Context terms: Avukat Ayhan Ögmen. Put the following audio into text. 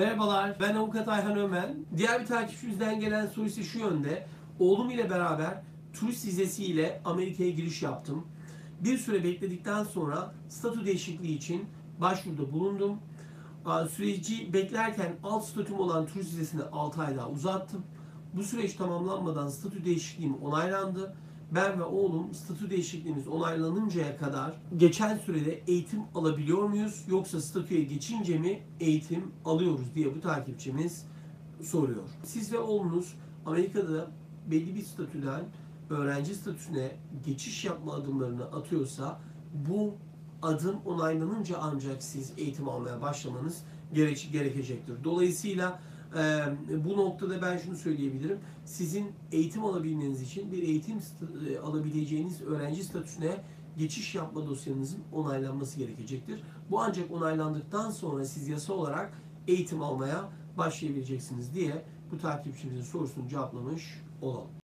Merhabalar, ben Avukat Ayhan Ögmen. Diğer bir takipçimizden gelen soru ise şu yönde. Oğlum ile beraber turist vizesiyle Amerika'ya giriş yaptım. Bir süre bekledikten sonra statü değişikliği için başvuruda bulundum. Süreci beklerken alt statüm olan turist vizesini 6 ay daha uzattım. Bu süreç tamamlanmadan statü değişikliğim onaylandı. Ben ve oğlum statü değişikliğimiz onaylanıncaya kadar geçen sürede eğitim alabiliyor muyuz? Yoksa statüye geçince mi eğitim alıyoruz diye bu takipçimiz soruyor. Siz ve oğlunuz Amerika'da belli bir statüden öğrenci statüsüne geçiş yapma adımlarını atıyorsa bu adım onaylanınca ancak siz eğitim almaya başlamanız gerekecektir. Dolayısıyla bu noktada ben şunu söyleyebilirim. Sizin eğitim alabilmeniz için bir eğitim alabileceğiniz öğrenci statüsüne geçiş yapma dosyanızın onaylanması gerekecektir. Bu ancak onaylandıktan sonra siz yasa olarak eğitim almaya başlayabileceksiniz diye bu takipçimizin sorusunu cevaplamış olalım.